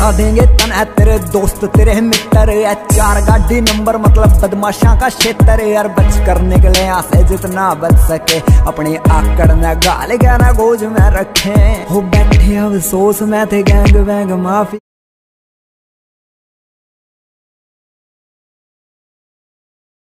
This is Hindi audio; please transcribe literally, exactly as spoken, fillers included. हटा देंगे तना तेरे दोस्त तेरे मित्र, चार गाड़ी नंबर मतलब बदमाशा का क्षेत्र। यार बच कर निकले यहाँ से जितना बच सके, अपनी आकड़ में गाल गहरा गोज में रखे। हो बैठे अफसोस में थे गैंग वैंग माफी।